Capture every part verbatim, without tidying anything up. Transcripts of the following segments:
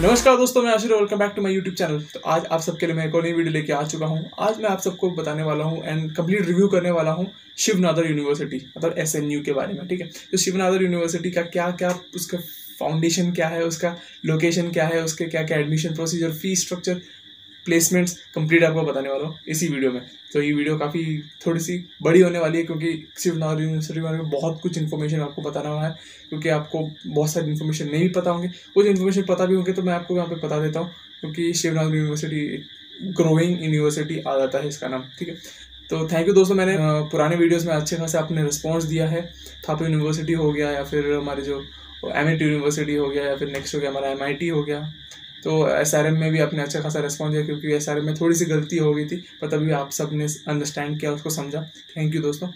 नमस्कार दोस्तों, मैं Ashish, welcome back to my YouTube channel. तो आज आप सबके लिए मैं एक और नई वीडियो लेके आ चुका हूँ। आज मैं आप सबको बताने वाला हूँ एंड कंप्लीट रिव्यू करने वाला हूँ शिवनादर यूनिवर्सिटी मतलब एस एन यू के बारे में, ठीक है। तो शिवनादर यूनिवर्सिटी का क्या क्या, उसका फाउंडेशन क्या है, उसका लोकेशन क्या है, उसके क्या क्या admission procedure, fee structure, placements, complete आपको बताने वाला हूँ इसी वीडियो में। तो ये वीडियो काफ़ी थोड़ी सी बड़ी होने वाली है क्योंकि शिवनादर यूनिवर्सिटी के बारे में बहुत कुछ इन्फॉर्मेशन आपको बताना हुआ है, क्योंकि आपको बहुत सारी इन्फॉर्मेशन नहीं भी पता होंगे, कुछ इन्फॉर्मेशन पता भी होंगे तो मैं आपको यहाँ पे बता देता हूँ क्योंकि शिवनादर यूनिवर्सिटी ग्रोइंग यूनिवर्सिटी आ जाता है इसका नाम, ठीक है। तो थैंक यू दोस्तों, मैंने पुराने वीडियोज़ में अच्छे खासे आपने रिस्पॉन्स दिया है। थापर यूनिवर्सिटी हो गया, या फिर हमारे जो एमआईटी यूनिवर्सिटी हो गया, या फिर नेक्स्ट हो गया हमारा एमआईटी हो गया। तो एस आर एम में भी आपने अच्छा खासा रिस्पॉन्स दिया क्योंकि एस आर एम में थोड़ी सी गलती हो गई थी पर तभी आप सब ने अंडरस्टैंड किया, उसको समझा। थैंक यू दोस्तों।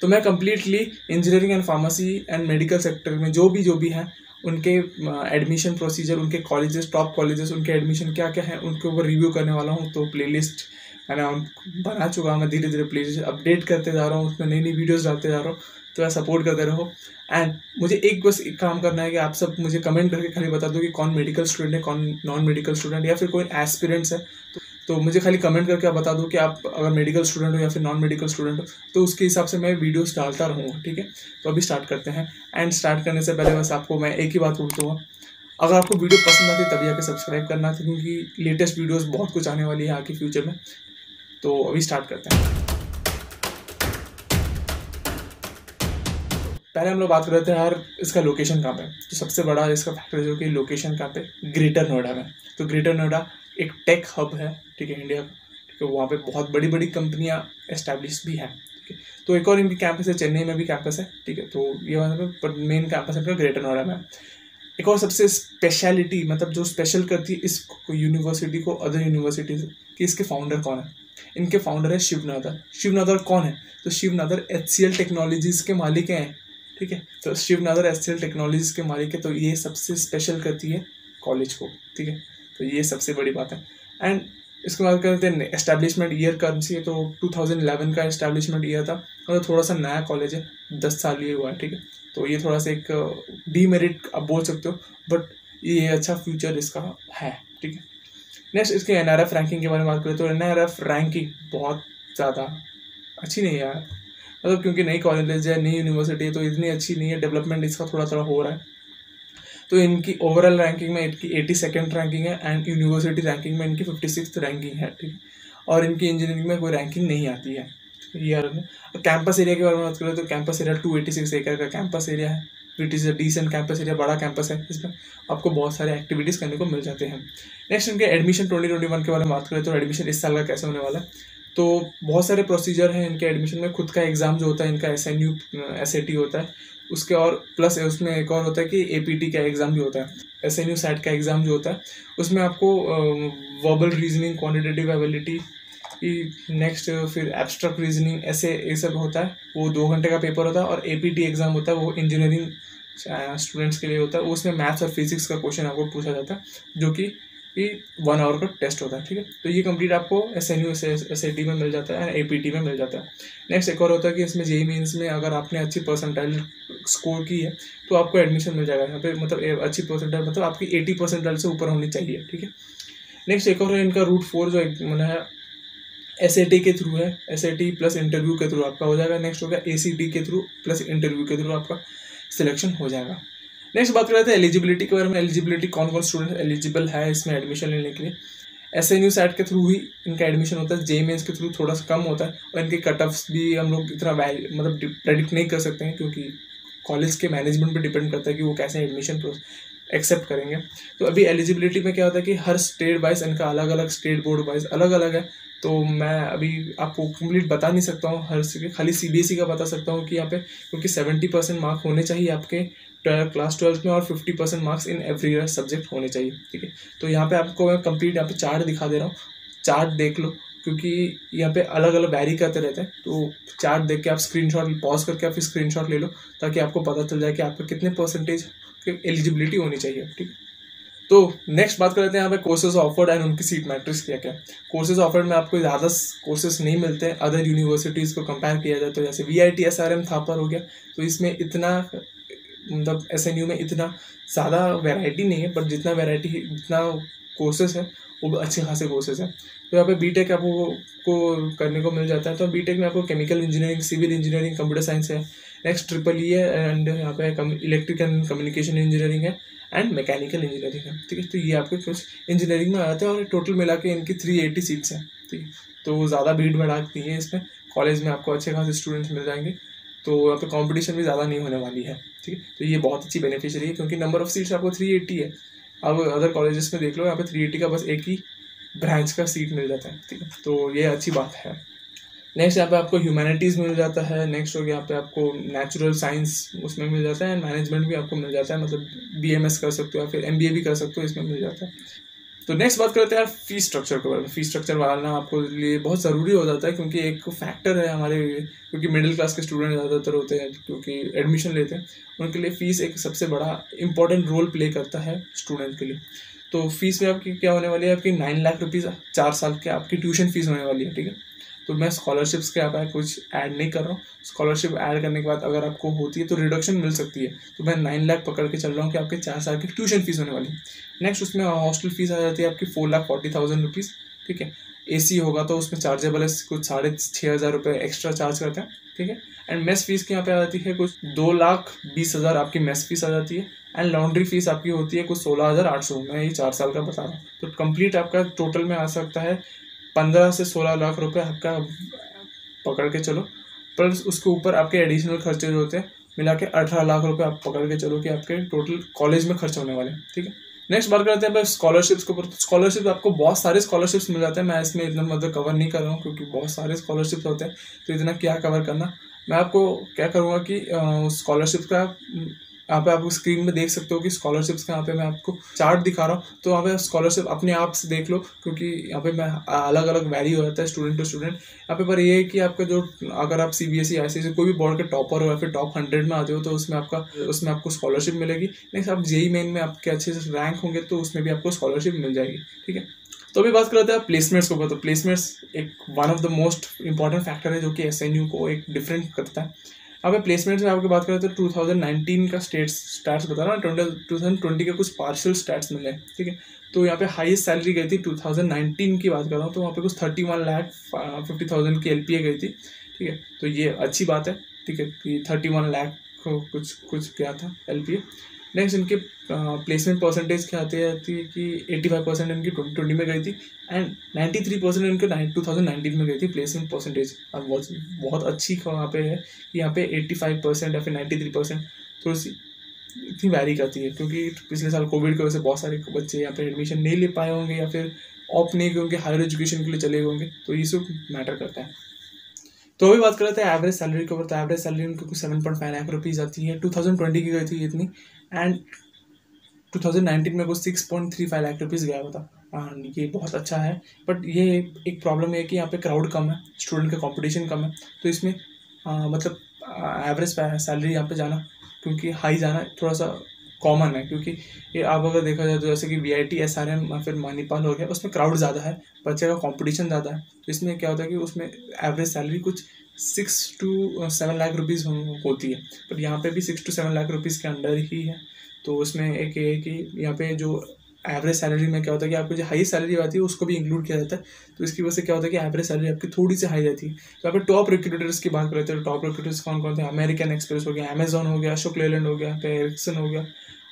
तो मैं completely engineering and pharmacy and medical sector में जो भी जो भी हैं उनके एडमिशन प्रोसीजर, उनके कॉलेजेस, टॉप कॉलेजेस, उनके एडमिशन क्या क्या हैं, उनके ऊपर रिव्यू करने वाला हूँ। तो प्ले लिस्ट मैंने बना चुका हूँ, मैं धीरे धीरे प्ले लिस्ट अपडेट करते जा रहा हूँ, उसमें नई नई वीडियोज़ डालते जा रहा हूँ। तो यार सपोर्ट करते रहो। एंड मुझे एक बस एक काम करना है कि आप सब मुझे कमेंट करके खाली बता दो कि कौन मेडिकल स्टूडेंट है, कौन नॉन मेडिकल स्टूडेंट, या फिर कोई एस्पिरेंट्स है। तो, तो मुझे खाली कमेंट करके आप बता दो कि आप अगर मेडिकल स्टूडेंट हो या फिर नॉन मेडिकल स्टूडेंट हो, तो उसके हिसाब से मैं वीडियोस डालता रहूँगा, ठीक है। तो अभी स्टार्ट करते हैं। एंड स्टार्ट करने से पहले बस आपको मैं एक ही बात बोलूँगा, अगर आपको वीडियो पसंद आती तभी आके सब्सक्राइब करना था क्योंकि लेटेस्ट वीडियोज़ बहुत कुछ आने वाली है आगे फ्यूचर में। तो अभी स्टार्ट करते हैं। पहले हम लोग बात कर रहे थे यार इसका लोकेशन कहाँ पे। तो सबसे बड़ा इसका फैक्टर जो कि लोकेशन कहाँ पे, ग्रेटर नोएडा में। तो ग्रेटर नोएडा एक टेक हब है, ठीक है, इंडिया का, ठीक है। वहाँ पे बहुत बड़ी बड़ी कंपनियाँ एस्टैब्लिश भी हैं, ठीक है। तो एक और इनकी कैंपस है, चेन्नई में भी कैंपस है, ठीक है। तो ये वहाँ पर मेन कैंपस है ग्रेटर नोएडा में। एक और सबसे स्पेशलिटी मतलब जो स्पेशल करती है इस यूनिवर्सिटी को अदर यूनिवर्सिटी से कि इसके फाउंडर कौन है। इनके फाउंडर है शिवनादर। शिवनादर कौन है? तो Shiv Nadar H C L technologies के मालिक हैं, ठीक है। तो शिवनादर एस एल टेक्नोलॉजीज के मालिक है, तो ये सबसे स्पेशल करती है कॉलेज को, ठीक है। तो ये सबसे बड़ी बात है। एंड इसके बाद करते हैं एस्टैब्लिशमेंट ईयर कौन सी है, तो टू थाउजेंड इलेवन का एस्टैब्लिशमेंट ईयर था। और तो थोड़ा सा नया कॉलेज है, दस साल ये हुआ है, ठीक है। तो ये थोड़ा सा एक डीमेरिट आप बोल सकते हो, बट ये अच्छा फ्यूचर इसका है, ठीक है। नेक्स्ट इसके एन आर एफ रैंकिंग के बारे में बात करें तो एन आर एफ रैंकिंग बहुत ज़्यादा अच्छी नहीं है यार, मतलब क्योंकि नई कॉलेज है, नई यूनिवर्सिटी है, तो इतनी अच्छी नहीं है। डेवलपमेंट इसका थोड़ा थोड़ा हो रहा है। तो इनकी ओवरऑल रैंकिंग में इनकी एटी सेकेंड रैंकिंग है एंड यूनिवर्सिटी रैंकिंग में इनकी फिफ्टी सिक्स रैंकिंग है, ठीक है। और इनकी इंजीनियरिंग में कोई रैंकिंग नहीं आती है ईयर में। कैंपस एरिया के बारे में बात करें तो campus area two eighty six एकड़ का कैंपस एरिया है, with is a decent campus area, बड़ा कैंपस है। इसमें आपको बहुत सारे एक्टिविटीज़ करने को मिल जाते हैं। नेक्स्ट इनके एडमिशन ट्वेंटी ट्वेंटी वन के बारे में बात करें तो एडमिशन इस साल का कैसे होने वाला है, तो बहुत सारे प्रोसीजर हैं इनके एडमिशन में। खुद का एग्ज़ाम जो होता है इनका S N U S A T होता है, उसके और प्लस उसमें एक और होता है कि एपीटी का एग्ज़ाम भी होता है, एस एन यू सेट का एग्ज़ाम जो होता है। उसमें आपको verbal reasoning, quantitative ability, next फिर एब्स्ट्रैक्ट रीजनिंग, ऐसे ये सब होता है। वो दो घंटे का पेपर होता है। और एपीटी एग्ज़ाम होता है वो इंजीनियरिंग स्टूडेंट्स के लिए होता है, उसमें मैथ्स और फिजिक्स का क्वेश्चन आपको पूछा जाता है जो कि वन आवर का टेस्ट होता है, ठीक है। तो ये कंप्लीट आपको S N U S A T में मिल जाता है, ए पी टी में मिल जाता है। नेक्स्ट एक और होता है कि इसमें जेई मीनस में अगर आपने अच्छी परसेंटाइल स्कोर की है तो आपको एडमिशन मिल जाएगा यहाँ पे, मतलब अच्छी परसेंटाइल मतलब आपकी एटी परसेंटाइल से ऊपर होनी चाहिए, ठीक है। नेक्स्ट एक और है इनका रूट फोर जो मतलब एस ए टी के थ्रू है, S A T plus interview के थ्रू आपका हो जाएगा। नेक्स्ट होगा ए सी टी के थ्रू प्लस इंटरव्यू के थ्रू आपका सिलेक्शन हो जाएगा। नेक्स्ट बात कर रहे थे एलिजिबिलिटी के बारे में, एलिजिबिलिटी कौन कौन स्टूडेंट एलिजिबल है इसमें एडमिशन लेने के लिए। एस एन यू सेट के थ्रू ही इनका एडमिशन होता है, जे मेंस के थ्रू थोड़ा सा कम होता है। और इनके कट ऑफ्स भी हम लोग इतना मतलब प्रेडिक्ट नहीं कर सकते हैं क्योंकि कॉलेज के मैनेजमेंट पर डिपेंड करता है कि वो कैसे एडमिशन एक्सेप्ट करेंगे। तो अभी एलिजिबिलिटी में क्या होता है कि हर स्टेट वाइज इनका अलग अलग, स्टेट बोर्ड वाइज अलग अलग है। तो मैं अभी आपको कंप्लीट बता नहीं सकता हूँ, हर से खाली सी बी एस ई का बता सकता हूँ कि यहाँ पे क्योंकि सेवेंटी परसेंट मार्क होने चाहिए आपके क्लास ट्वेल्थ में और fifty percent marks in every year subject होने चाहिए, ठीक है। तो यहाँ पे आपको मैं कंप्लीट यहाँ पे चार्ट दिखा दे रहा हूँ, चार्ट देख लो क्योंकि यहाँ पे अलग अलग वैरी करते रहते हैं। तो चार्ट देख के आप स्क्रीनशॉट पॉज करके आप स्क्रीनशॉट ले लो ताकि आपको पता चल जाए कि आपका कितने परसेंटेज एलिजिबिलिटी होनी चाहिए, ठीक है। तो नेक्स्ट बात कर लेते हैं यहाँ पे कोर्सेज ऑफर्ड एंड उनकी सीट मैट्रिक्स क्या क्या। कोर्सेज ऑफर्ड में आपको ज़्यादा कोर्सेज नहीं मिलते हैं अदर यूनिवर्सिटीज़ को कंपेयर किया जाए तो, जैसे V I T, S R M, Thapar हो गया। तो इसमें इतना मतलब एस एन यू में इतना ज़्यादा वैरायटी नहीं है, बट जितना वैरायटी जितना कोर्सेस है वो अच्छे खासे कोर्सेस हैं। तो यहाँ पे बीटेक आपको को करने को मिल जाता है। तो बीटेक में आपको chemical engineering, civil engineering, computer science है, नेक्स्ट ट्रिपल ई है, एंड यहाँ पे इलेक्ट्रिक एंड कम्युनिकेशन इंजीनियरिंग है एंड मैकेनिकल इंजीनियरिंग है। ठीक है, तो ये आपके कुछ इंजीनियरिंग में आते हैं और टोटल मिला के इनकी थ्री एटी सीट्स हैं। ठीक है, तो ज़्यादा भीड़ भड़ाकती है इसमें, कॉलेज में आपको अच्छे खासे स्टूडेंट्स मिल जाएंगे, तो यहाँ पे कंपटीशन भी ज़्यादा नहीं होने वाली है। ठीक है, तो ये बहुत अच्छी बेनिफिशियरी है क्योंकि नंबर ऑफ़ सीट्स आपको थ्री एटी है। अब अदर कॉलेजेस में देख लो, यहाँ पे थ्री एटी का बस एक ही ब्रांच का सीट मिल जाता है। ठीक है, तो ये अच्छी बात है। नेक्स्ट यहाँ पे आपको ह्यूमैनिटीज़ मिल जाता है, नेक्स्ट हो गया यहाँ पे आपको नेचुरल साइंस उसमें मिल जाता है, एंड मैनेजमेंट भी आपको मिल जाता है, मतलब बी एम एस कर सकते हो या फिर एम बी ए भी कर सकते हो, इसमें मिल जाता है। तो नेक्स्ट बात करते हैं यार फी स्ट्रक्चर के बारे में। फ़ी स्ट्रक्चर वाला आपको लिए बहुत ज़रूरी हो जाता है क्योंकि एक फैक्टर है हमारे, क्योंकि मिडिल क्लास के स्टूडेंट ज़्यादातर होते हैं क्योंकि एडमिशन लेते हैं, उनके लिए फ़ीस एक सबसे बड़ा इंपॉर्टेंट रोल प्ले करता है स्टूडेंट के लिए। तो फीस में आपकी क्या होने वाली है, आपकी नाइन लाख रुपीज़ चार साल के आपकी ट्यूशन फ़ीस होने वाली है। ठीक है, तो मैं स्कॉलरशिप्स के आप कुछ ऐड नहीं कर रहा हूँ, स्कॉलरशिप ऐड करने के बाद अगर आपको होती है तो रिडक्शन मिल सकती है। तो मैं नाइन लाख पकड़ के चल रहा हूँ कि आपके चार साल की ट्यूशन फीस होने वाली है। नेक्स्ट उसमें हॉस्टल फीस आ जाती है आपकी four lakh forty thousand rupees. ठीक है, एसी होगा तो उसमें चार्जेबल है, कुछ साढ़े छः हज़ार रुपये एक्स्ट्रा चार्ज करते हैं। ठीक है, एंड मेस फीस की यहाँ पे आ जाती है कुछ दो लाख बीस हज़ार आपकी मेस फीस आ जाती है, एंड लॉन्ड्री फीस आपकी होती है कुछ सोलह हज़ार आठ सौ। मैं ये चार साल का बता रहा हूँ, तो कंप्लीट आपका टोटल में आ सकता है पंद्रह से सोलह लाख रुपए आपका पकड़ के चलो, प्लस उसके ऊपर आपके एडिशनल खर्चे जो होते हैं मिला के अठारह लाख रुपए आप पकड़ के चलो कि आपके टोटल कॉलेज में खर्च होने वाले हैं। ठीक है, नेक्स्ट बात करते हैं स्कॉलरशिप्स के ऊपर। स्कॉलरशिप आपको बहुत सारे स्कॉलरशिप्स मिल जाते हैं, मैं इसमें इतना मतलब कवर नहीं कर रहा हूँ क्योंकि बहुत सारे स्कॉलरशिप्स होते हैं तो इतना क्या कवर करना। मैं आपको क्या करूँगा कि स्कॉलरशिप का यहाँ पे आप स्क्रीन में देख सकते हो कि स्कॉलरशिप्स का यहाँ पे मैं आपको चार्ट दिखा रहा हूँ, तो यहाँ पे स्कॉलरशिप अपने आप से देख लो क्योंकि यहाँ पे मैं अलग अलग वैरी हो जाता है स्टूडेंट टू स्टूडेंट यहाँ पे। पर ये है कि आपका जो अगर आप सीबीएसई आईसीएसई कोई भी बोर्ड के टॉपर हो या फिर टॉप हंड्रेड में आते हो तो उसमें आपका उसमें आपको स्कॉलरशिप मिलेगी। नेक्स्ट आप जेई मेन में आपके अच्छे से रैंक होंगे तो उसमें भी आपको स्कॉलरशिप मिल जाएगी। ठीक है, तो अभी बात करते हैं प्लेसमेंट्स के ऊपर। तो प्लेसमेंट्स एक one of the most important factor है जो कि एस एन यू को एक डिफरेंट करता है। यहाँ पे प्लेसमेंट्स में आपकी बात करें तो टू थाउजेंड नाइनटीन का स्टेट्स स्टैट्स बता रहा हूँ, ट्वेंटी ट्वेंटी का कुछ पार्शियल स्टैट्स मिले। ठीक है, तो यहाँ पे हाईएस्ट सैलरी गई थी टू थाउजेंड नाइनटीन की बात कर रहा हूँ, तो वहाँ पे कुछ thirty one lakh fifty thousand की एलपीए गई थी। ठीक है, तो ये अच्छी बात है। ठीक है, कि थर्टी वन लाख कुछ कुछ क्या था एलपीए। नेक्स्ट इनके प्लेसमेंट परसेंटेज क्या आती है कि एटी फाइव परसेंट इनकी ट्वेंटी ट्वेंटी में गई थी एंड नाइन्टी थ्री परसेंट इनके टू थाउजेंड नाइनटीन में गई थी प्लेसमेंट परसेंटेज। अब बहुत बहुत अच्छी यहाँ पे है कि यहाँ पे एट्टी फाइव परसेंट या फिर नाइन्टी थ्री परसेंट थोड़ी सी इतनी वैरी करती है क्योंकि पिछले साल कोविड की वजह से बहुत सारे बच्चे यहाँ पे एडमिशन नहीं ले पाए होंगे या फिर ऑप नहीं गए होंगे, हायर एजुकेशन के लिए चले गए होंगे, तो ये सब मैटर करता है। तो अभी बात करते हैं एवरेज सैलरी के ऊपर। तो एवरेज सैलरी इनकी कुछ seven point five lakh rupees आती है, टू थाउजेंड ट्वेंटी की गई थी इतनी, एंड टू थाउजेंड नाइनटीन में कुछ six point three five lakh rupees गया था। ये बहुत अच्छा है, बट ये एक प्रॉब्लम है कि यहाँ पे क्राउड कम है, स्टूडेंट का कंपटीशन कम है, तो इसमें आ, मतलब एवरेज सैलरी यहाँ पे जाना क्योंकि हाई जाना थोड़ा सा कॉमन है क्योंकि ये आप अगर देखा जाए तो जैसे कि V I T, S R M या फिर मानीपाल हो गया, उसमें क्राउड ज़्यादा है, बच्चे का कंपटीशन ज़्यादा है, तो इसमें क्या होता है कि उसमें एवरेज सैलरी कुछ six to seven lakh rupees होती है, बट यहाँ पे भी six to seven lakh rupees के अंडर ही है। तो उसमें एक ये है कि यहाँ पे जो एवरेज सैलरी में क्या होता है कि आपको जो हाई सैलरी आती है उसको भी इंक्लूड किया जाता है, तो इसकी वजह से क्या होता है कि एवरेज सैलरी आपकी थोड़ी सी हाई जाती है। तो यहाँ पे टॉप रिक्रूटर्स की बात करते हैं, टॉप रिक्रूटर्स कौन कौन थे, अमेरिकन एक्सप्रेस हो गया, अमेजन हो गया, अशोक लेलैंड हो गया, पेक्सन हो गया,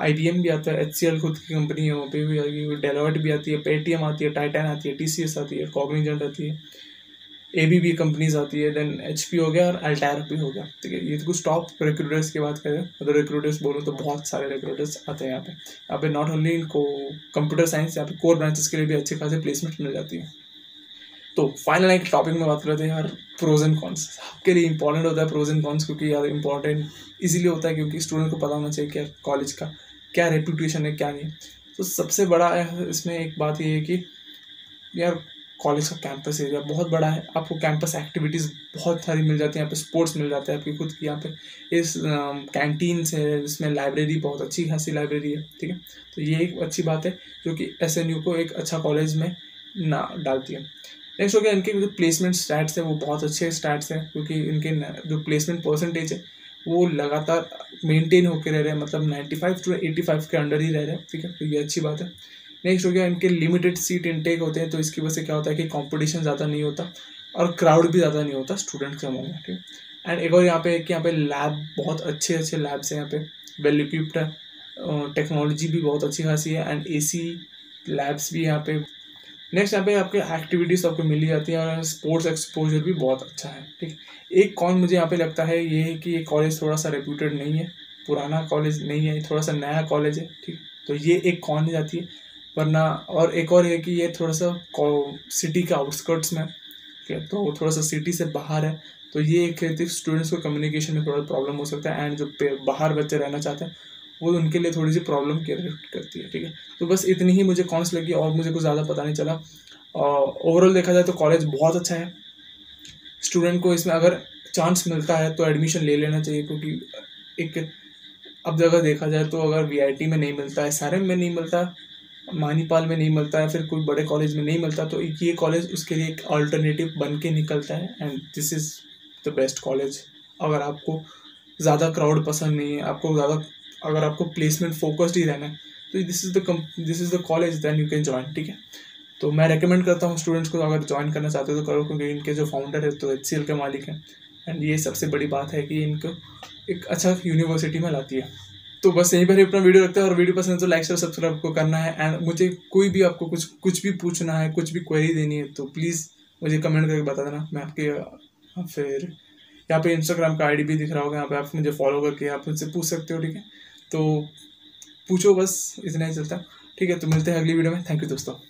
आई बी एम भी आता है, एच सी एल खुद की कंपनी है, वहाँ पे भी आएगी, डिलीवरी भी आती है, पेटीएम आती है, टाइटन आती है, टी सी एस आती है, कॉगनिंगजेंट आती है, ए बी बी कंपनीज आती है, देन एच पी हो गया और एल्टायरफ भी हो गया। ठीक है, ये तो कुछ टॉप रिक्रूटर्स की बात करें, अगर रिक्रूटर्स बोलूँ तो बहुत सारे रिक्रूटर्स आते हैं यहाँ पे। यहाँ पे नॉट ओनली इनको कंप्यूटर साइंस यहाँ पे कोर ब्रांचेस के लिए भी अच्छे खासे प्लेसमेंट मिल जाती है। तो फाइनल एक टॉपिक में बात करते हैं यार प्रोज एंड कॉन्स। आपके लिए इंपॉर्टेंट होता है प्रोज एंड कॉन्स क्योंकि यार इंपॉर्टेंट इसीलिए होता है क्योंकि स्टूडेंट को पता होना चाहिए कि कॉलेज का क्या रेपूटेशन है क्या नहीं। तो सबसे बड़ा इसमें एक बात ये है कि यार कॉलेज का कैंपस एरिया बहुत बड़ा है, आपको कैंपस एक्टिविटीज़ बहुत सारी मिल जाती है, यहाँ पे स्पोर्ट्स मिल जाते हैं आपकी खुद की, यहाँ पे इस कैंटीन्स है, इसमें लाइब्रेरी बहुत अच्छी खासी लाइब्रेरी है। ठीक है, तो ये एक अच्छी बात है जो कि एसएनयू को एक अच्छा कॉलेज में ना डालती है। नेक्स्ट हो गया इनके जो प्लेसमेंट स्टैट्स है वो बहुत अच्छे स्टैट्स हैं क्योंकि इनके जो प्लेसमेंट परसेंटेज है वो लगातार मेंटेन होकर रह रहे हैं, मतलब पचानवे टू पचासी के अंडर ही रह रहे हैं, ठीक है, तो ये अच्छी बात है। नेक्स्ट हो गया इनके लिमिटेड सीट इनटेक होते हैं, तो इसकी वजह से क्या होता है कि कंपटीशन ज़्यादा नहीं होता और क्राउड भी ज़्यादा नहीं होता, स्टूडेंट्स कम होंगे, ठीक है। एंड एक और यहाँ पे कि यहाँ पे लैब बहुत अच्छे अच्छे लैब्स हैं, यहाँ पे वेल इक्विप्ड है, टेक्नोलॉजी भी बहुत अच्छी खासी है एंड एसी लैब्स भी यहाँ पे। नेक्स्ट यहाँ पे आपके एक्टिविटीज़ आपको मिली जाती हैं और स्पोर्ट्स एक्सपोजर भी बहुत अच्छा है, ठीक। एक कौन मुझे यहाँ पे लगता है ये है कि ये कॉलेज थोड़ा सा रेप्यूटेड नहीं है, पुराना कॉलेज नहीं है, थोड़ा सा नया कॉलेज है, ठीक, तो ये एक कौन ही जाती है। वरना और एक और है कि ये थोड़ा सा सिटी के आउटस्कर्ट्स में, ठीक है, तो थोड़ा सा सिटी से बाहर है, तो ये एक है कि स्टूडेंट्स को कम्युनिकेशन में थोड़ा प्रॉब्लम हो सकता है एंड जो बाहर बच्चे रहना चाहते हैं वो उनके लिए थोड़ी सी प्रॉब्लम क्रिएट करती है, ठीक है। तो बस इतनी ही मुझे कॉन्स लगी और मुझे कुछ ज़्यादा पता नहीं चला। ओवरऑल देखा जाए तो कॉलेज बहुत अच्छा है, स्टूडेंट को इसमें अगर चांस मिलता है तो एडमिशन ले लेना चाहिए, क्योंकि एक अब जगह देखा जाए तो अगर वी आई टी में नहीं मिलता है, एस आर एम में नहीं मिलता, मानीपाल में नहीं मिलता है, फिर कोई बड़े कॉलेज में नहीं मिलता, तो ये कॉलेज उसके लिए एक अल्टरनेटिव बन के निकलता है and this is the best college. अगर आपको ज़्यादा क्राउड पसंद नहीं है, आपको ज़्यादा अगर आपको प्लेसमेंट फोकस्ड ही रहना है, तो this is the this is the college then you can join, ठीक है। तो मैं रेकमेंड करता हूँ स्टूडेंट्स को, अगर ज्वाइन करना चाहते हो तो करो, क्योंकि इनके जो फाउंडर है तो एच सी एल के मालिक हैं एंड ये सबसे बड़ी बात है कि इनको एक अच्छा यूनिवर्सिटी में लाती है। तो बस यहीं पर ही अपना वीडियो रखता है, और वीडियो पसंद है तो लाइक शेयर सब्सक्राइब को करना है एंड मुझे कोई भी आपको कुछ कुछ भी पूछना है, कुछ भी क्वेरी देनी है तो प्लीज़ मुझे कमेंट करके बता देना। मैं आपके फिर यहाँ पे इंस्टाग्राम का आईडी भी दिख रहा होगा, यहाँ पे आप मुझे फॉलो करके आप मुझसे पूछ सकते हो, ठीक है, तो पूछो, बस इतना ही चलता, ठीक है। तो मिलते हैं अगली वीडियो में, थैंक यू दोस्तों।